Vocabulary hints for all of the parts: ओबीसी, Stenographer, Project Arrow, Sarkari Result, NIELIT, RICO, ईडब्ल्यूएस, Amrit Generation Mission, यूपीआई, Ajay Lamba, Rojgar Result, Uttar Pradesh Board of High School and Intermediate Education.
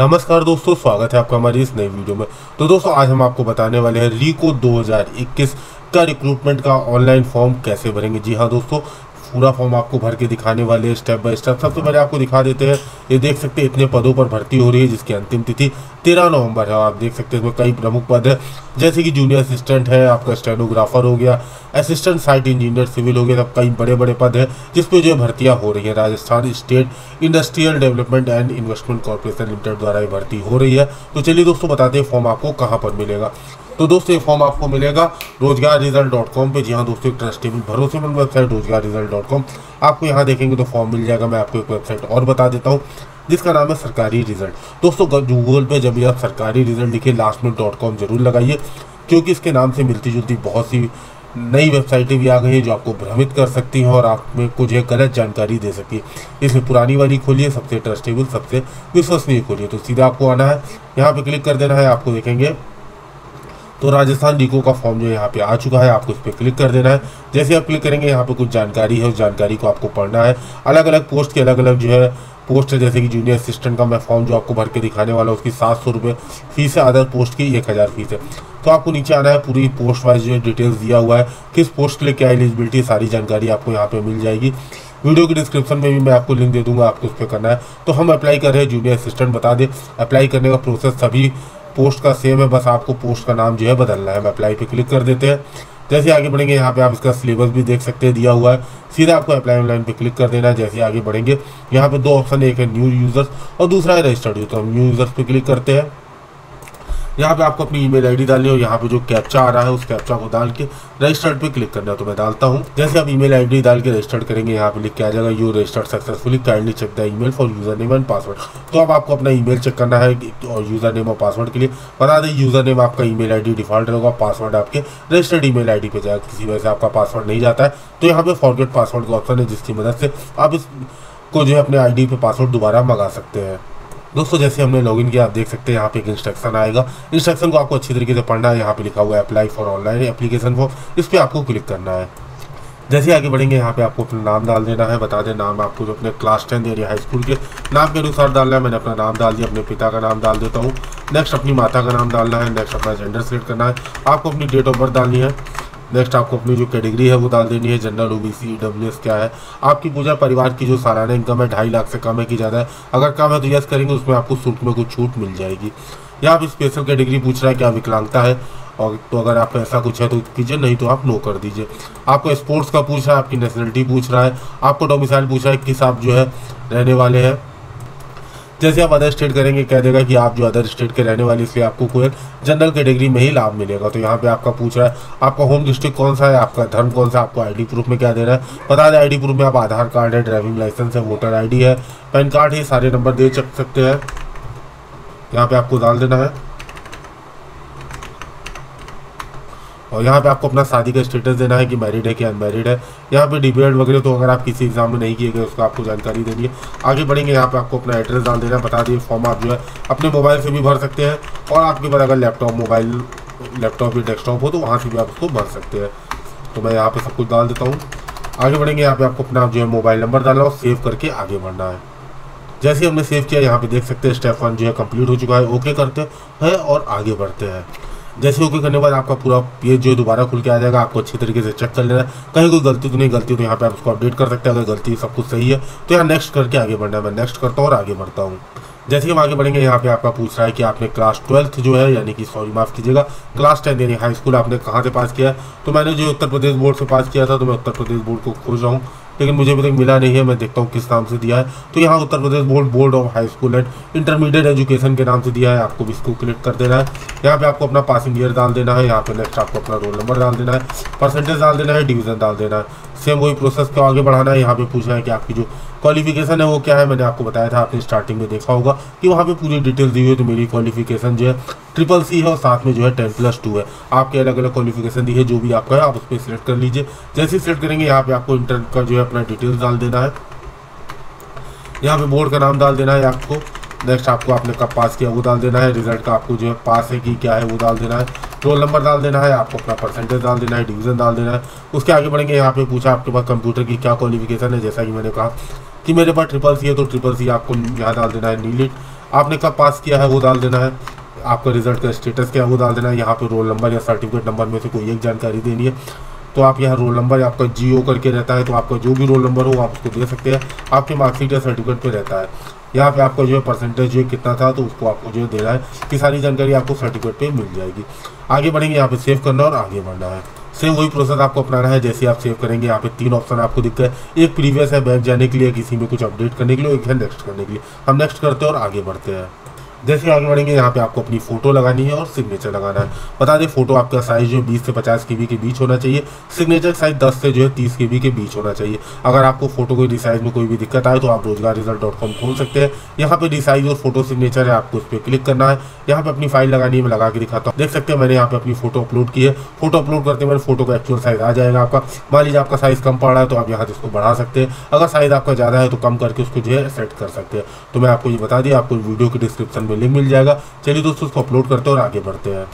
नमस्कार दोस्तों, स्वागत है आपका हमारी इस नई वीडियो में। तो दोस्तों आज हम आपको बताने वाले हैं रिको 2021 का रिक्रूटमेंट का ऑनलाइन फॉर्म कैसे भरेंगे। जी हाँ दोस्तों, पूरा फॉर्म आपको भर के दिखाने वाले हैं स्टेप बाय स्टेप। सबसे पहले आपको दिखा देते हैं, ये देख सकते हैं इतने पदों पर भर्ती हो रही है जिसकी अंतिम तिथि 13 नवंबर है। आप देख सकते हैं इसमें कई प्रमुख पद है, जैसे कि जूनियर असिस्टेंट है, आपका स्टेनोग्राफर हो गया, असिस्टेंट साइट इंजीनियर सिविल हो गया। सब कई बड़े बड़े पद हैं जिसपे जो भर्तियाँ हो रही है। Rajasthan state industrial development and investment corporation limited द्वारा ये भर्ती हो रही है। तो चलिए दोस्तों बताते हैं फॉर्म आपको कहाँ पर मिलेगा। तो दोस्तों ये फॉर्म आपको मिलेगा रोजगार रिजल्ट .com पर। जी हाँ दोस्तों, एक ट्रस्टेबल भरोसेमंद वेबसाइट रोजगार रिजल्ट .com। आपको यहाँ देखेंगे तो फॉर्म मिल जाएगा। मैं आपको एक वेबसाइट और बता देता हूँ जिसका नाम है सरकारी रिजल्ट। दोस्तों गूगल पे जब भी आप सरकारी रिजल्ट लिखे लास्ट में .com जरूर लगाइए, क्योंकि इसके नाम से मिलती जुलती बहुत सी नई वेबसाइटें भी आ गई हैं जो आपको भ्रमित कर सकती हैं और आप में कुछ गलत जानकारी दे सकती है। इसमें पुरानी वाली खोलिए, सबसे ट्रस्टेबल, सबसे विश्वसनीय खोलिए। तो सीधा आपको आना है, यहाँ पर क्लिक कर देना है। आपको देखेंगे तो राजस्थान रिको का फॉर्म जो यहाँ पे आ चुका है, आपको इस पर क्लिक कर देना है। जैसे आप क्लिक करेंगे यहाँ पे कुछ जानकारी है, उस जानकारी को आपको पढ़ना है। अलग अलग पोस्ट के अलग अलग जो है पोस्ट है, जैसे कि जूनियर असिस्टेंट का मैं फॉर्म जो आपको भर के दिखाने वाला हूँ उसकी 700 रुपये फीस है, अदर पोस्ट की 1000 फीस है। तो आपको नीचे आना है, पूरी पोस्ट वाइज जो है डिटेल्स दिया हुआ है, किस पोस्ट के लिए क्या एलिजिबिलिटी, सारी जानकारी आपको यहाँ पर मिल जाएगी। वीडियो के डिस्क्रिप्शन में भी मैं आपको लिंक दे दूँगा, आपको उस पर करना है। तो हम अप्लाई कर रहे हैं जूनियर असिस्टेंट। बता दें अप्लाई करने का प्रोसेस सभी पोस्ट का सेम है, बस आपको पोस्ट का नाम जो है बदलना है। मैं अप्लाई पे क्लिक कर देते हैं। जैसे आगे बढ़ेंगे यहाँ पे आप इसका सिलेबस भी देख सकते हैं, दिया हुआ है। सीधा आपको अप्लाई ऑनलाइन पे क्लिक कर देना है। जैसे आगे बढ़ेंगे यहाँ पे दो ऑप्शन है, एक है न्यू यूज़र्स और दूसरा है रजिस्टर्ड यूज़र। तो हम न्यू यूज़र्स पे क्लिक करते हैं। यहाँ पे आपको अपनी ईमेल आईडी डालनी है। यहाँ पे जो कैप्चा आ रहा है उस कैप्चा को डाल के रजिस्टर्ड पे क्लिक करना है। तो मैं डालता हूँ। जैसे आप ईमेल आईडी डाल के रजिस्टर्ड करेंगे, यहाँ पे लिख के आ जाएगा you registered successfully, kindly check the email for user name and password. तो अब आपको अपना ईमेल चेक करना है और यूजर नेम और पासवर्ड के लिए बता दें यूजर नेम आपका ईमेल आईडी डिफॉल्ट रहेगा, पासवर्ड आपके रजिस्टर्ड ईमेल आईडी पे जाएगा। किसी वजह से आपका पासवर्ड नहीं जाता है तो यहाँ पे फॉरगेट पासवर्ड का ऑप्शन है, जिसकी मदद से आप इसको जो है अपने आईडी पे पासवर्ड दोबारा मंगा सकते हैं। दोस्तों जैसे हमने लॉगिन किया, आप देख सकते हैं यहाँ पे एक इंस्ट्रक्शन आएगा। इंस्ट्रक्शन को आपको अच्छी तरीके से पढ़ना है। यहाँ पे लिखा हुआ है apply for online application form, इस पर आपको क्लिक करना है। जैसे आगे बढ़ेंगे यहाँ पे आपको अपना नाम डाल देना है। बता दें नाम आपको जो अपने क्लास 10 एरिया हाई स्कूल के नाम के अनुसार डालना है। मैंने अपना नाम डाल दिया, अपने पिता का नाम डाल देता हूँ। नेक्स्ट अपनी माता का नाम डालना है। नेक्स्ट अपना जेंडर सेलेक्ट करना है। आपको अपनी डेट ऑफ बर्थ डालनी है। नेक्स्ट आपको अपनी जो कैटेगरी है वो डाल देनी है, जनरल, ओबीसी, ईडब्ल्यूएस क्या है। आपकी पूजा परिवार की जो सालाना इनकम है 2.5 लाख से कम है कि ज़्यादा है, अगर कम है तो यस करेंगे, उसमें आपको शुल्क में कुछ छूट मिल जाएगी। या आप स्पेशल कैटेगरी पूछ रहा है कि आप विकलांगता है और तो अगर आप ऐसा कुछ है तो कीजिए, नहीं तो आप नो कर दीजिए। आपको स्पोर्ट्स का पूछ रहा है, आपकी नेशनलिटी पूछ रहा है, आपको डोमिसाइल पूछ रहा है किस आप जो है रहने वाले हैं। जैसे आप अदर स्टेट करेंगे कह देगा कि आप जो अदर स्टेट के रहने वाले, इसलिए आपको कोई जनरल कैटेगरी में ही लाभ मिलेगा। तो यहाँ पे आपका पूछ रहा है आपका होम डिस्ट्रिक्ट कौन सा है, आपका धर्म कौन सा, आपको आईडी प्रूफ में क्या देना है। बता दें आईडी प्रूफ में आप आधार कार्ड है, ड्राइविंग लाइसेंस है, वोटर आईडी है, पैन कार्ड है, सारे नंबर दे सकते हैं। यहाँ पे आपको डाल देना है और यहाँ पे आपको अपना शादी का स्टेटस देना है कि मैरिड है कि अनमैरिड है। यहाँ पे डिबेट वगैरह तो अगर आप किसी एग्जाम में नहीं किए गए उसका आपको जानकारी देनी है। आगे बढ़ेंगे यहाँ पे आपको अपना एड्रेस डाल देना है। बता दिए फॉर्म आप जो है अपने मोबाइल से भी भर सकते हैं और आपके पास अगर लैपटॉप या डेस्कटॉप हो तो वहाँ से भी आप उसको भर सकते हैं। तो मैं यहाँ पर सब कुछ डाल देता हूँ। आगे बढ़ेंगे यहाँ पर आपको अपना जो है मोबाइल नंबर डालना और सेव करके आगे बढ़ना है। जैसे हमने सेव किया यहाँ पर देख सकते हैं स्टेप 1 जो है कम्प्लीट हो चुका है। ओके करते हैं और आगे बढ़ते हैं। जैसे ओके करने के बाद आपका पूरा पेज जो है दोबारा खुल के आ जाएगा। आपको अच्छी तरीके से चेक कर लेना है, कहीं कोई गलती तो नहीं। गलती तो यहाँ पे आप उसको अपडेट कर सकते हैं। अगर गलती सब कुछ सही है तो यहाँ नेक्स्ट करके आगे बढ़ना है। मैं नेक्स्ट करता हूँ और आगे बढ़ता हूँ। जैसे हम आगे बढ़ेंगे यहाँ पे आपका पूछ रहा है कि आपने क्लास 12th जो है यानी कि क्लास 10 यानी हाई स्कूल आपने कहाँ से पास किया है। तो मैंने जो उत्तर प्रदेश बोर्ड से पास किया था, तो मैं उत्तर प्रदेश बोर्ड को खोज रहा हूँ लेकिन मुझे अभी तक मिला नहीं है। मैं देखता हूँ किस नाम से दिया है। तो यहाँ Uttar Pradesh board of high school and intermediate education के नाम से दिया है। आपको भी इसको क्लिक कर देना है। यहाँ पे आपको अपना पासिंग ईयर डाल देना है। यहाँ पे नेक्स्ट आपको अपना रोल नंबर डाल देना है, परसेंटेज डाल देना है, डिवीजन डाल देना है। सेम वही प्रोसेस को आगे बढ़ाना है। यहाँ पे पूछना है कि आपकी जो क्वालिफिकेशन है वो क्या है। मैंने आपको बताया था, आपने स्टार्टिंग में देखा होगा कि वहाँ पे पूरी डिटेल्स दी हुई है। तो मेरी क्वालिफिकेशन जो है ट्रिपल C है और साथ में जो है 10+2 है। आपके अलग अलग क्वालिफिकेशन दी है, जो भी आपका है आप उस पर सिलेक्ट कर लीजिए। जैसे ही सिलेक्ट करेंगे यहाँ पे आपको इंटर का जो है अपना डिटेल्स डाल देना है। यहाँ पे बोर्ड का नाम डाल देना है आपको। नेक्स्ट आपको आपने कब पास किया वो डाल देना है। रिजल्ट का आपको जो है पास है कि क्या है वो डाल देना है। रोल नंबर डाल देना है। आपको अपना परसेंटेज डाल देना है, डिवीजन डाल देना है। उसके आगे बढ़ेंगे यहाँ पे पूछा आपके पास कंप्यूटर की क्या क्वालिफिकेशन है। जैसा कि मैंने कहा कि मेरे पास ट्रिपल C है, तो ट्रिपल C आपको यहाँ डाल देना है। नीलिट आपने कब पास किया है वो डाल देना है, आपका रिजल्ट का स्टेटस क्या है वो डाल देना है। यहाँ पे रोल नंबर या सर्टिफिकेट नंबर में से कोई एक जानकारी देनी है, तो आप यहाँ रोल नंबर आपका जीओ करके रहता है, तो आपका जो भी रोल नंबर हो आप उसको दे सकते हैं। आपके मार्कशीट या सर्टिफिकेट पे रहता है, यहाँ पे आपका जो है परसेंटेज जो है कितना था तो उसको आपको जो है देना है। ये सारी जानकारी आपको सर्टिफिकेट पे मिल जाएगी। आगे बढ़ेंगे, यहाँ पे सेव करना और आगे बढ़ना है। सेव वही प्रोसेस आपको अपनाना है। जैसे आप सेव करेंगे यहाँ पे तीन ऑप्शन आपको दिखता है, एक प्रीवियस है बैक जाने के लिए, किसी में कुछ अपडेट करने के लिए, एक है नेक्स्ट करने के लिए। हम नेक्स्ट करते हैं और आगे बढ़ते हैं। जैसे आगे बढ़ेंगे यहाँ पे आपको अपनी फ़ोटो लगानी है और सिग्नेचर लगाना है। बता दें फ़ोटो आपका साइज़ जो 20 से 50 केबी के बीच होना चाहिए, सिग्नेचर साइज़ 10 से जो है 30 केबी के बीच होना चाहिए। अगर आपको फ़ोटो को रिसाइज़ में कोई भी दिक्कत आए तो आप rozgaarresult.com खोल सकते हैं। यहाँ पे रिसाइज़ और फोटो सिग्नेचर है, आपको उस पर क्लिक करना है। यहाँ पर अपनी फाइल लगानी है, मैं लगा के दिखाता हूँ। देख सकते हैं मैंने यहाँ पर अपनी फ़ोटो अपलोड की है। फोटो अपलोड करते मेरे फ़ोटो का एक्चुअल साइज़ आ जाएगा आपका। मान लीजिए आपका साइज़ कम पड़ रहा है तो आप यहाँ से इसको बढ़ा सकते हैं, अगर साइज़ आपका ज़्यादा है तो कम करके उसको जो है सेट कर सकते हैं। तो मैं आपको ये बता दिया, आपको वीडियो की डिस्क्रिप्शन लिंक मिल जाएगा। चलिए दोस्तों उसको अपलोड करते हैं और आगे बढ़ते हैं।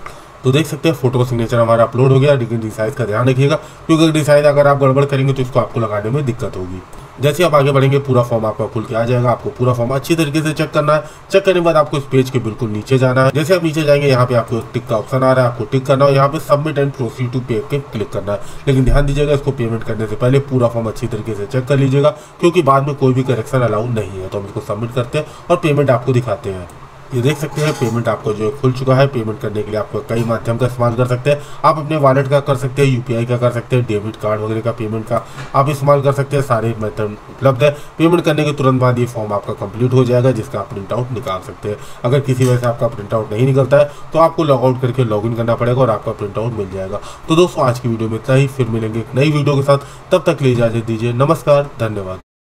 तो देख सकते हैं फोटो सिग्नेचर हमारा अपलोड हो गया। लेकिन रिसाइज का ध्यान रखिएगा, क्योंकि रिसाइज अगर आप गड़बड़ करेंगे तो इसको आपको लगाने में दिक्कत होगी। जैसे आप आगे बढ़ेंगे पूरा फॉर्म आपका खुल के आ जाएगा। आपको पूरा फॉर्म अच्छी तरीके से चेक करना है। चेक करने के बाद आपको इस पेज के बिल्कुल नीचे जाना है। जैसे आप नीचे जाएंगे यहाँ पे आपको टिक का ऑप्शन आ रहा है, आपको टिक करना है। यहाँ पे सबमिट एंड प्रोसीड टू पे के क्लिक करना है। लेकिन ध्यान दीजिएगा, इसको पेमेंट करने से पहले पूरा फॉर्म अच्छी तरीके से चेक कर लीजिएगा, क्योंकि बाद में कोई भी करेक्शन अलाउड नहीं है। तो हम इसको सबमिट करते हैं और पेमेंट आपको दिखाते हैं। ये देख सकते हैं पेमेंट आपको जो खुल चुका है। पेमेंट करने के लिए आपको कई माध्यम का इस्तेमाल कर सकते हैं। आप अपने वॉलेट का कर सकते हैं, यूपीआई का कर सकते हैं, डेबिट कार्ड वगैरह का पेमेंट का आप इस्तेमाल कर सकते हैं। सारे मेथड उपलब्ध है। पेमेंट करने के तुरंत बाद ये फॉर्म आपका कंप्लीट हो जाएगा, जिसका आप प्रिंट आउट निकाल सकते हैं। अगर किसी वजह से आपका प्रिंट आउट नहीं निकलता है तो आपको लॉगआउट करके लॉगिन करना पड़ेगा और आपका प्रिंट आउट मिल जाएगा। तो दोस्तों आज की वीडियो में इतना ही, फिर मिलेंगे एक नई वीडियो के साथ। तब तक ले इजाजत दीजिए। नमस्कार, धन्यवाद।